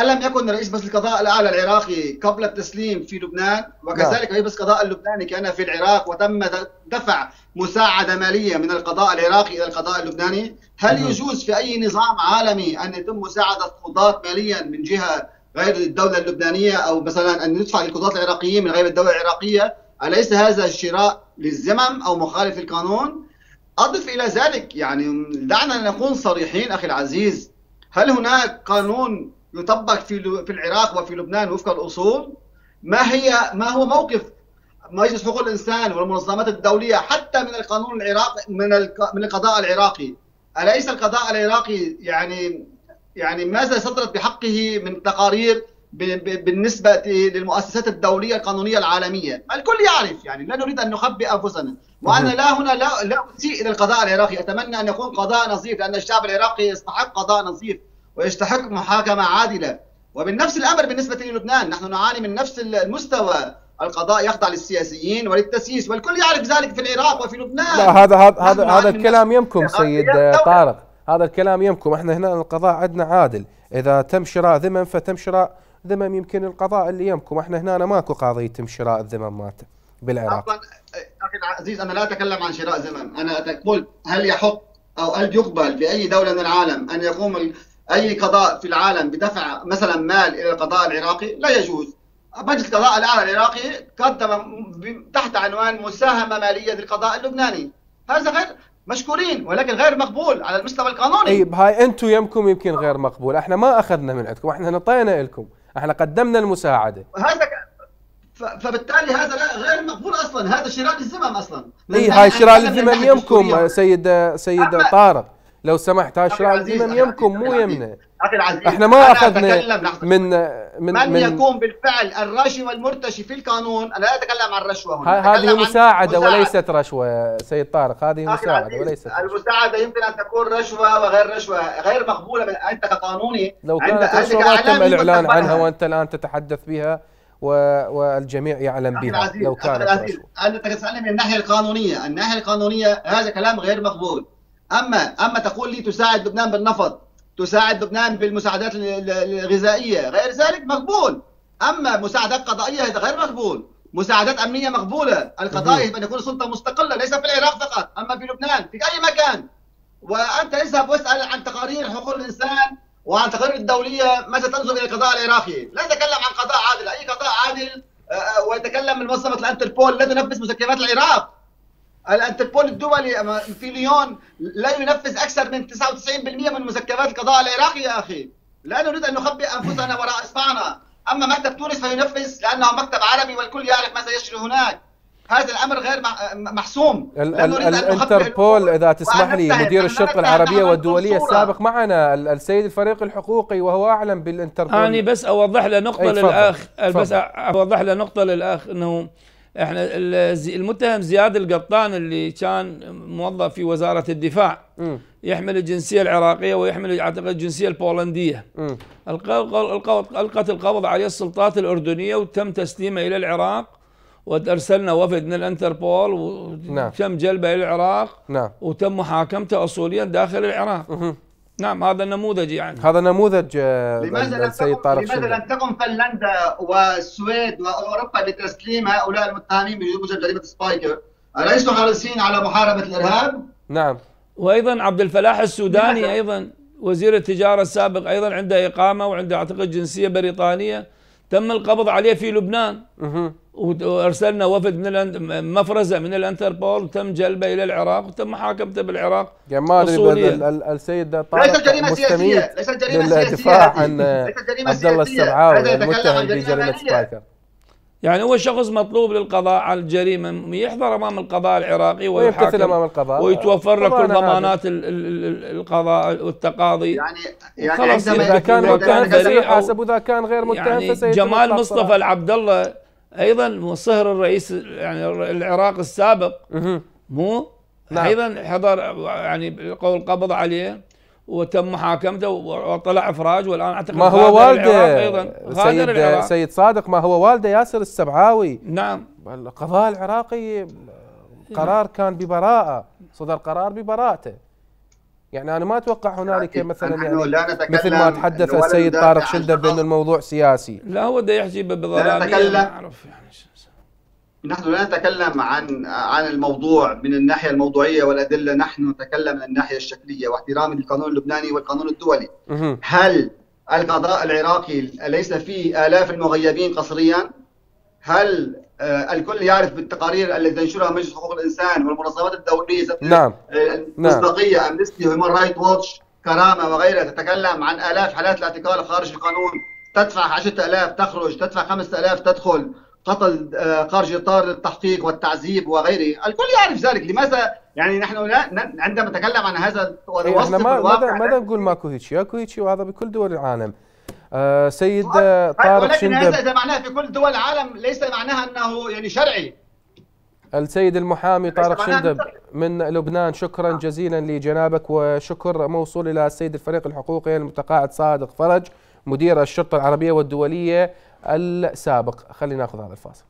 ألم يكن رئيس مجلس القضاء الأعلى العراقي قبل التسليم في لبنان، وكذلك رئيس مجلس القضاء اللبناني كان في العراق، وتم دفع مساعدة مالية من القضاء العراقي إلى القضاء اللبناني؟ هل يجوز في أي نظام عالمي أن يتم مساعدة قضاة ماليا من جهة غير الدولة اللبنانية، أو مثلا أن يدفع للقضاة العراقيين من غير الدولة العراقية؟ أليس هذا الشراء للذمم أو مخالف القانون؟ أضف إلى ذلك يعني دعنا نكون صريحين أخي العزيز، هل هناك قانون يطبق في في العراق وفي لبنان وفق الأصول؟ ما هي ما هو موقف مجلس حقوق الإنسان والمنظمات الدولية حتى من القانون العراقي من من القضاء العراقي؟ أليس القضاء العراقي يعني يعني ماذا صدرت بحقه من تقارير بالنسبة للمؤسسات الدولية القانونية العالمية؟ الكل يعرف، يعني لا نريد أن نخبئ أنفسنا، وأنا لا هنا لا لا أسيء إلى القضاء العراقي، أتمنى أن يكون قضاء نظيف، لأن الشعب العراقي يستحق قضاء نظيف ويستحق محاكمة عادلة، وبالنفس الأمر بالنسبة للبنان، نحن نعاني من نفس المستوى، القضاء يخضع للسياسيين وللتسييس، والكل يعرف ذلك في العراق وفي لبنان. لا هذا هذا هذا الكلام يمكم سيد طارق، هذا الكلام يمكم، احنا هنا القضاء عندنا عادل، إذا تم شراء ذمم فتم شراء ذمم، يمكن القضاء اللي يمكم، احنا هنا ماكو قاضي يتم شراء الذمم مالته بالعراق. اصلا اخي العزيز انا لا اتكلم عن شراء ذمم، انا اقول هل يحق او هل يقبل في اي دوله من العالم ان يقوم اي قضاء في العالم بدفع مثلا مال الى القضاء العراقي؟ لا يجوز. مجلس القضاء الاعلى العراقي قدم تحت عنوان مساهمه ماليه للقضاء اللبناني، هذا غير مشكورين ولكن غير مقبول على المستوى القانوني. اي هاي انتم يمكم يمكن غير مقبول، احنا ما اخذنا من عندكم، احنا نطينا لكم، احنا قدمنا المساعده. هذا فبالتالي هذا لا غير مقبول اصلا، هذا شراء للذمم اصلا. اي هاي شراء للذمم يمكم سيد سيد طارق، لو سمحت، هالشارع الامام يمكم مو يمنا. اخي العزيز، احنا ما اخذنا من من من يكون بالفعل الراشي والمرتشي في القانون. انا لا اتكلم عن رشوه هنا، هذه مساعده وليست رشوه سيد طارق، هذه مساعده وليست رشوة. المساعده يمكن ان تكون رشوه وغير رشوه، غير مقبوله انت كقانوني. لو كانت رشوه ما تم الاعلان عنها وانت الان تتحدث بها و... والجميع يعلم بها. لو كانت رشوه، انت تسالني من الناحيه القانونيه، الناحيه القانونيه هذا كلام غير مقبول. اما اما تقول لي تساعد لبنان بالنفط، تساعد لبنان بالمساعدات الغذائيه، غير ذلك مقبول. اما مساعدات قضائيه هذا غير مقبول، مساعدات امنيه مقبوله. القضاء يجب ان يكون سلطه مستقله، ليس في العراق فقط، اما في لبنان في اي مكان. وانت اذهب واسال عن تقارير حقوق الانسان وعن تقارير الدوليه متى تنظر الى القضاء العراقي. لا نتكلم عن قضاء عادل، اي قضاء عادل ويتكلم من منظمه الانتربول لا تنفذ مسكبات العراق. الانتربول الدولي في ليون لا ينفذ اكثر من تسعة وتسعين بالمئة من مزكبات القضاء العراقي يا اخي. لا نريد ان نخبئ انفسنا وراء اصبعنا. اما مكتب تونس فينفذ لانه مكتب عربي والكل يعرف ما سيجري هناك. هذا الامر غير محسوم. الانتربول اذا تسمح لي، مدير الشرطه العربيه والدوليه السابق معنا السيد الفريق الحقوقي وهو اعلم بالانتربول. انا بس اوضح له نقطه للاخ، بس اوضح له نقطه للاخ انه احنا المتهم زياد القطان اللي كان موظف في وزارة الدفاع م. يحمل الجنسية العراقية ويحمل اعتقد الجنسية البولندية. ألقت القبض عليه السلطات الأردنية وتم تسليمه إلى العراق، وارسلنا وفد من الانتربول وتم جلبه إلى العراق نا. وتم محاكمته أصوليا داخل العراق. م. نعم، هذا النموذج يعني، هذا نموذج السيد طارق شندب. لماذا لم تقم فنلندا والسويد واوروبا بتسليم هؤلاء المتهمين بموجب جريمه سبايكر؟ أليسوا حريصين على محاربه الارهاب؟ نعم. وايضا عبد الفلاح السوداني ايضا وزير التجاره السابق ايضا عنده اقامه وعنده اعتقد جنسيه بريطانيه، تم القبض عليه في لبنان وارسلنا وفد من مفرزه من الانتربول وتم جلبه الى العراق وتم محاكمته بالعراق. جمال، السيد طارق مستميت للدفاع عن عبد الله السبعاوي المتهم بجريمه سبايكر. يعني هو شخص مطلوب للقضاء على الجريمه، يحضر امام القضاء العراقي ويحاكم امام القضاء ويتوفر له كل ضمانات القضاء والتقاضي. يعني يعني عندما اذا كان متهم فسيحاسب واذا كان غير متهم فسيتم. جمال مصطفى العبد الله ايضا صهر الرئيس يعني العراق السابق مو نعم. ايضا حضر يعني قول قبض عليه وتم محاكمته وطلع افراج، والان اعتقد ما هو والده ايضا سيد, سيد صادق، ما هو والده ياسر السبعاوي. نعم، القضاء العراقي قرار كان ببراءه، صدر قرار ببراءته. يعني انا ما اتوقع هنالك مثلا يعني مثل ما تحدث السيد طارق شندب بان الموضوع سياسي. لا، هو بده يحكي بظلاميه، نعرف يعني. نحن لا نتكلم عن عن الموضوع من الناحيه الموضوعيه والادله، نحن نتكلم من الناحيه الشكليه واحترام القانون اللبناني والقانون الدولي. هل القضاء العراقي ليس فيه الاف المغيبين قسريا؟ هل الكل يعرف بالتقارير التي ينشرها مجلس حقوق الانسان والمنظمات الدوليه نعم المصداقيه، امنستي، هيومن رايت واتش، كرامه وغيرها، تتكلم عن الاف حالات الاعتقال خارج القانون، تدفع عشرة آلاف تخرج، تدفع خمسة آلاف تدخل، قتل خارج اطار التحقيق والتعذيب وغيره، الكل يعرف ذلك. لماذا يعني نحن لا عندما نتكلم عن هذا ونوصف الواقع ماذا نقول؟ ماكو هيك، ياكو هيك، وهذا بكل دول العالم. آه سيد طارق شندب، ولكن هذا معناه في كل دول العالم ليس معناها انه يعني شرعي. السيد المحامي طارق شندب من لبنان، شكرا جزيلا لجنابك، وشكر موصول الى السيد الفريق الحقوقي المتقاعد صادق فرج مدير الشرطه العربيه والدوليه السابق. خلينا ناخذ هذا الفاصل.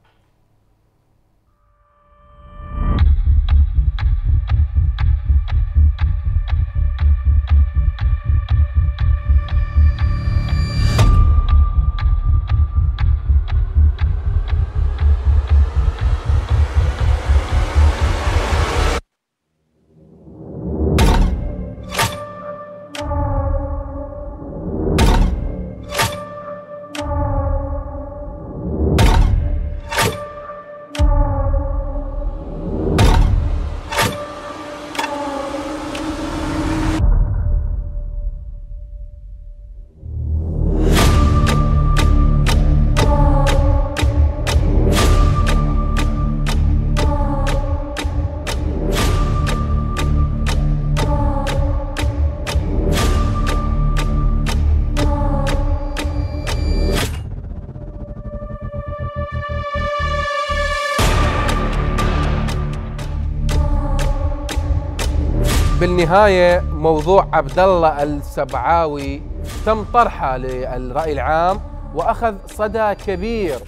بالنهاية موضوع عبد الله السبعاوي تم طرحه للرأي العام وأخذ صدى كبير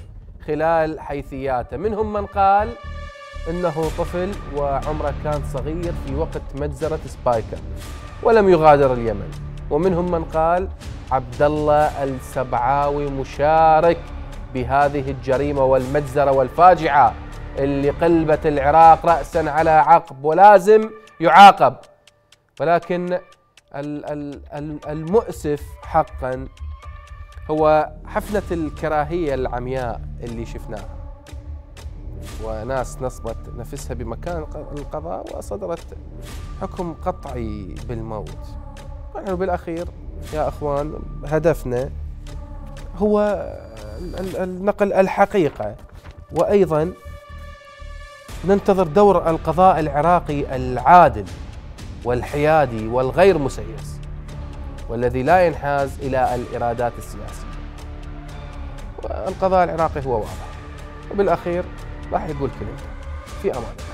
خلال حيثياته، منهم من قال إنه طفل وعمره كان صغير في وقت مجزرة سبايكر ولم يغادر اليمن، ومنهم من قال عبد الله السبعاوي مشارك بهذه الجريمة والمجزرة والفاجعة اللي قلبت العراق رأسا على عقب ولازم يعاقب. ولكن المؤسف حقا هو حفلة الكراهية العمياء اللي شفناها، وناس نصبت نفسها بمكان القضاء وصدرت حكم قطعي بالموت. يعني بالأخير يا أخوان هدفنا هو نقل الحقيقة، وأيضا ننتظر دور القضاء العراقي العادل والحيادي والغير مسيس والذي لا ينحاز إلى الإرادات السياسية. والقضاء العراقي هو واضح، وبالأخير راح يقول كلمة. في أمان.